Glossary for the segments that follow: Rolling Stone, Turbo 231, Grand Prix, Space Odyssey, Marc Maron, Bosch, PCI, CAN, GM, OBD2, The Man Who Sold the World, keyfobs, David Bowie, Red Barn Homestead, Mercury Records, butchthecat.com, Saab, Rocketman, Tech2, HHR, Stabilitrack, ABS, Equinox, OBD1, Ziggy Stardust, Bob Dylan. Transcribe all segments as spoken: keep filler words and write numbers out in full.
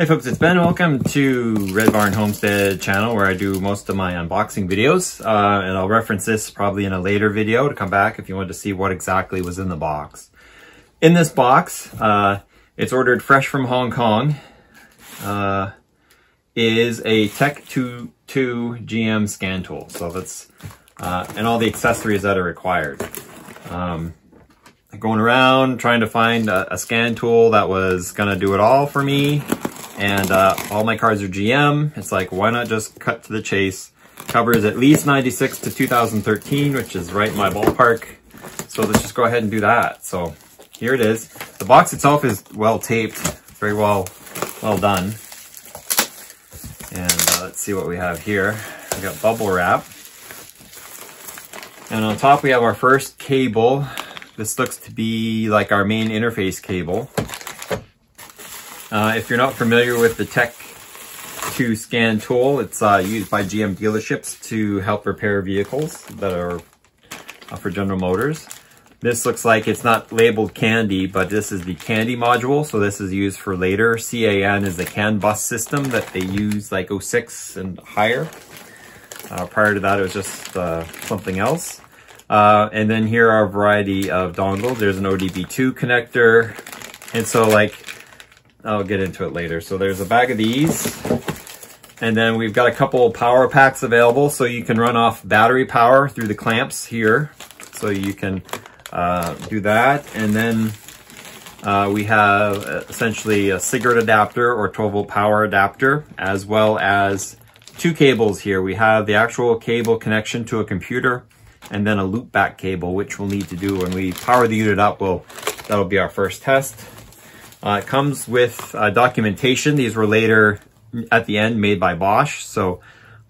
Hey folks, it's Ben. Welcome to Red Barn Homestead channel, where I do most of my unboxing videos. Uh, and I'll reference this probably in a later video to come back if you want to see what exactly was in the box. In this box, uh, it's ordered fresh from Hong Kong, uh, is a Tech two G M scan tool. So that's, uh, and all the accessories that are required. Um, going around trying to find a, a scan tool that was gonna do it all for me. And uh, all my cars are G M. It's like, why not just cut to the chase? Covers at least ninety-six to two thousand thirteen, which is right in my ballpark. So let's just go ahead and do that. So here it is. The box itself is well taped, very well, well done. And uh, let's see what we have here. We got bubble wrap. And on top we have our first cable. This looks to be like our main interface cable. Uh, if you're not familiar with the Tech two scan tool, it's uh, used by G M dealerships to help repair vehicles that are uh, for General Motors. This looks like it's not labeled Candy, but this is the Candy module. So this is used for later. C A N is the C A N bus system that they use like oh six and higher. Uh, prior to that, it was just uh, something else. Uh, and then here are a variety of dongles. There's an O B D two connector. And so like, I'll get into it later. So there's a bag of these, and then we've got a couple power packs available, so you can run off battery power through the clamps here. So you can uh, do that. And then uh, we have essentially a cigarette adapter or twelve volt power adapter, as well as two cables here. We have the actual cable connection to a computer, and then a loopback cable, which we'll need to do when we power the unit up. Well, that'll be our first test. Uh, it comes with uh, documentation. These were later at the end made by Bosch. So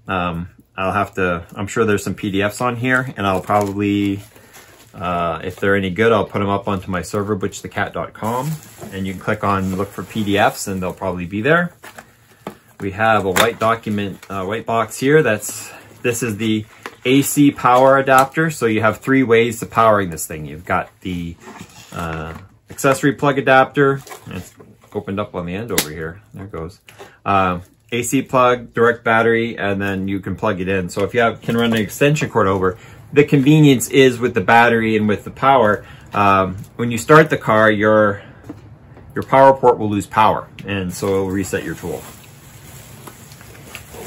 um, I'll have to, I'm sure there's some P D Fs on here, and I'll probably, uh, if they're any good, I'll put them up onto my server, butch the cat dot com, and you can click on look for P D Fs and they'll probably be there. We have a white document, uh, white box here. That's, this is the A C power adapter. So you have three ways to powering this thing. You've got the, uh, accessory plug adapter. It's opened up on the end over here. There it goes. Um, A C plug, direct battery, and then you can plug it in. So if you have, can run an extension cord over, the convenience is with the battery and with the power. Um, when you start the car, your your power port will lose power, and so it'll reset your tool.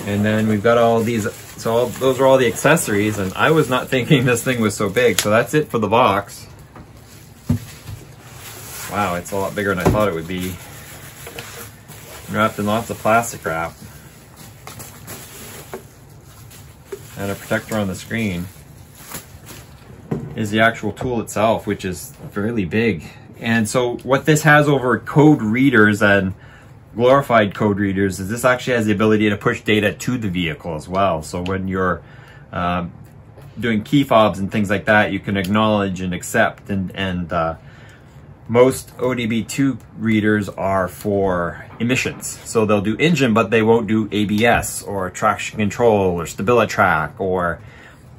And then we've got all these. So all, those are all the accessories, and I was not thinking this thing was so big. So that's it for the box. Wow, it's a lot bigger than I thought it would be. Wrapped in lots of plastic wrap. And a protector on the screen is the actual tool itself, which is fairly big. And so what this has over code readers and glorified code readers is this actually has the ability to push data to the vehicle as well. So when you're um, doing key fobs and things like that, you can acknowledge and accept and, and uh, most O B D two readers are for emissions. So they'll do engine, but they won't do A B S or traction control or Stabilitrack or,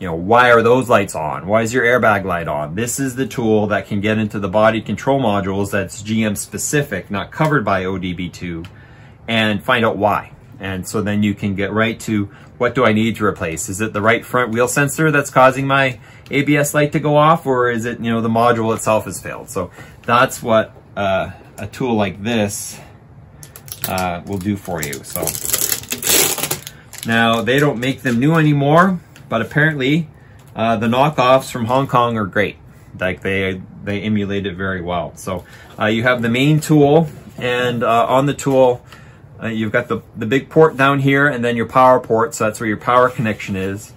you know, why are those lights on? Why is your airbag light on? This is the tool that can get into the body control modules that's G M specific, not covered by O B D two, and find out why. And so then you can get right to, what do I need to replace? Is it the right front wheel sensor that's causing my A B S light to go off? Or is it, you know, the module itself has failed? So that's what uh, a tool like this uh, will do for you. So now they don't make them new anymore, but apparently uh, the knockoffs from Hong Kong are great. Like they, they emulate it very well. So uh, you have the main tool, and uh, on the tool, Uh, you've got the, the big port down here, and then your power port, so that's where your power connection is.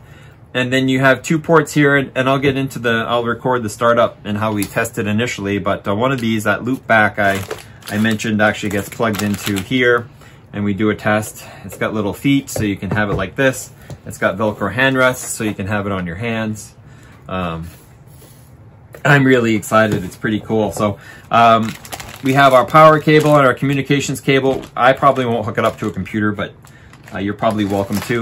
And then you have two ports here, and, and I'll get into the, I'll record the startup and how we tested initially, but uh, one of these, that loop back I, I mentioned actually gets plugged into here, and we do a test. It's got little feet, so you can have it like this. It's got Velcro hand rests, so you can have it on your hands. Um, I'm really excited, it's pretty cool. So. Um, We have our power cable and our communications cable. I probably won't hook it up to a computer, but uh, you're probably welcome to.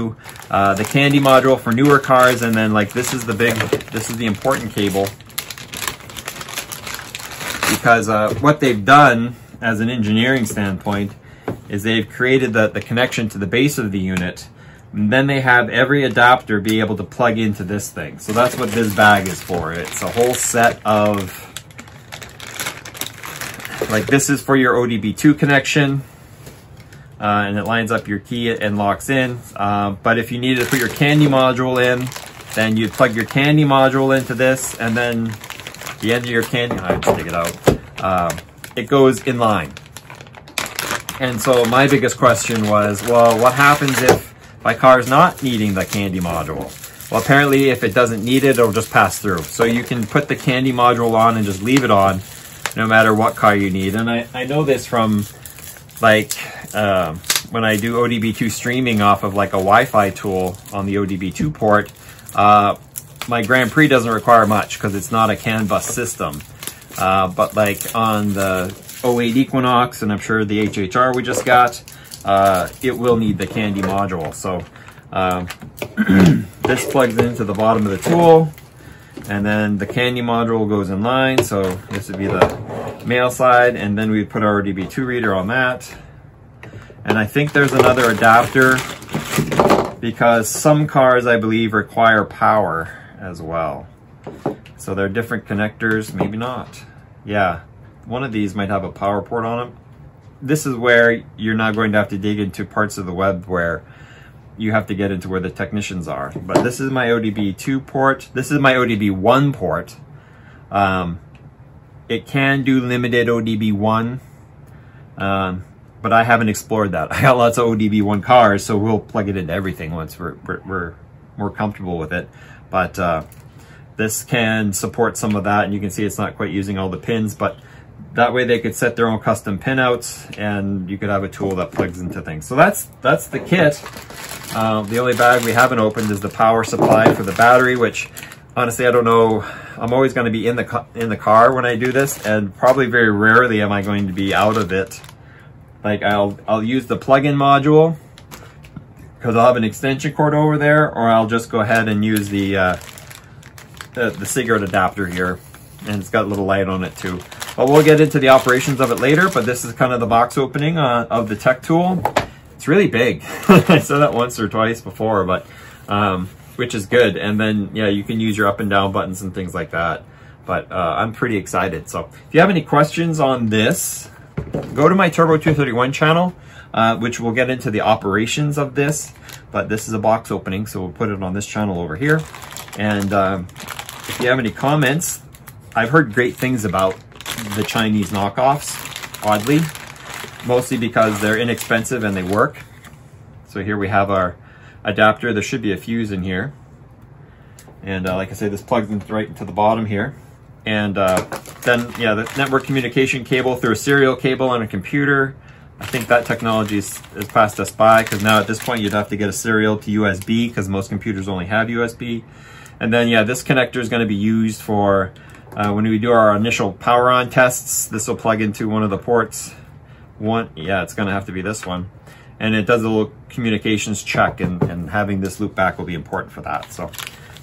Uh, the Candy module for newer cars, and then like this is the big, this is the important cable. Because uh, what they've done as an engineering standpoint is they've created the, the connection to the base of the unit, and then they have every adapter be able to plug into this thing. So that's what this bag is for. It's a whole set of, like, this is for your O B D two connection, uh, and it lines up your key and locks in. Uh, but if you needed to put your C A N module in, then you plug your C A N module into this, and then the end of your C A N, I have to take it out, um, it goes in line. And so my biggest question was, well, what happens if my car is not needing the C A N module? Well, apparently if it doesn't need it, it'll just pass through. So you can put the C A N module on and just leave it on no matter what car you need. And I, I know this from, like, uh, when I do O B D two streaming off of like a Wi-Fi tool on the O B D two port, uh, my Grand Prix doesn't require much because it's not a C A N bus system. Uh, but like on the oh eight Equinox, and I'm sure the H H R we just got, uh, it will need the C A N module. So um, this plugs into the bottom of the tool, and then the C A N module goes in line. So this would be the male side, and then we put our O B D two reader on that. And I think there's another adapter because some cars, I believe, require power as well. So they're different connectors, maybe not. Yeah, one of these might have a power port on it. This is where you're now going to have to dig into parts of the web where you have to get into where the technicians are. But this is my O B D two port. This is my O B D one port. Um, it can do limited O B D one, um, but I haven't explored that. I got lots of O B D one cars, so we'll plug it into everything once we're, we're, we're more comfortable with it. But uh, this can support some of that, and you can see it's not quite using all the pins, but that way they could set their own custom pinouts, and you could have a tool that plugs into things. So that's, that's the kit. Uh, the only bag we haven't opened is the power supply for the battery, which honestly, I don't know. I'm always going to be in the, in the car when I do this, and probably very rarely am I going to be out of it. Like I'll, I'll use the plug-in module because I'll have an extension cord over there, or I'll just go ahead and use the, uh, the, the cigarette adapter here. And it's got a little light on it too. But we'll get into the operations of it later, but this is kind of the box opening uh, of the Tech tool. It's really big. I said that once or twice before, but um, which is good. And then, yeah, you can use your up and down buttons and things like that. But uh, I'm pretty excited. So if you have any questions on this, go to my Turbo two thirty-one channel, uh, which we'll get into the operations of this. But this is a box opening, so we'll put it on this channel over here. And um, if you have any comments, I've heard great things about the Chinese knockoffs, oddly, mostly because they're inexpensive and they work. So here we have our adapter. There should be a fuse in here. And uh, like I say, this plugs in right into the bottom here. And uh, then, yeah, the network communication cable through a serial cable on a computer. I think that technology is, is passed us by, because now at this point you'd have to get a serial to U S B, because most computers only have U S B. And then, yeah, this connector is going to be used for Uh, when we do our initial power on tests. This will plug into one of the ports. One, yeah, it's gonna have to be this one. And it does a little communications check, and, and having this loop back will be important for that. So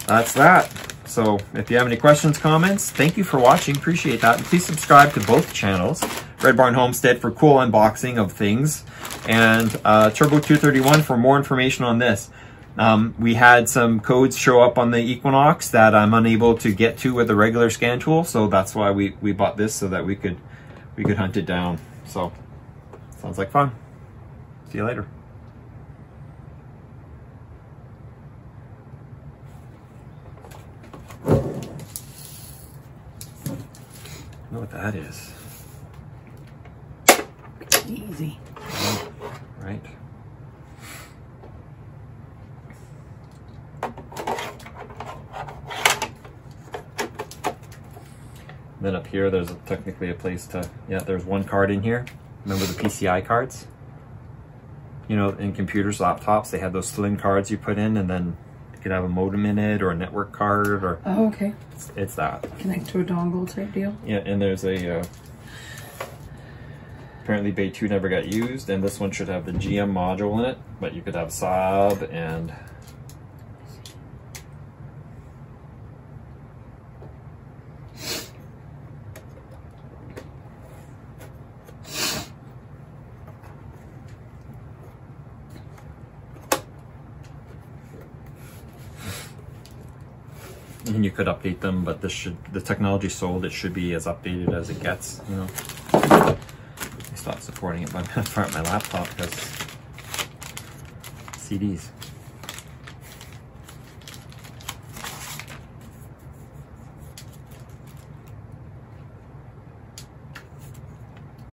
that's that. So if you have any questions, comments, thank you for watching, appreciate that. And please subscribe to both channels, Red Barn Homestead for cool unboxing of things, and uh, Turbo two thirty-one for more information on this. Um, we had some codes show up on the Equinox that I'm unable to get to with the regular scan tool, so that's why we, we bought this, so that we could we could hunt it down. So, sounds like fun. See you later. I know what that is. Easy. Oh, right. Then up here, there's a, technically a place to, yeah, there's one card in here. Remember the P C I cards? You know, in computers, laptops, they have those slim cards you put in, and then you could have a modem in it or a network card or... Oh, okay. It's, it's that. Connect to a dongle type deal? Yeah, and there's a... Uh, apparently, Bay two never got used, and this one should have the G M module in it, but you could have Saab and... and you could update them, but this should, the technology sold, it should be as updated as it gets, you know. I stopped supporting it, but I'm gonna start my laptop because C Ds.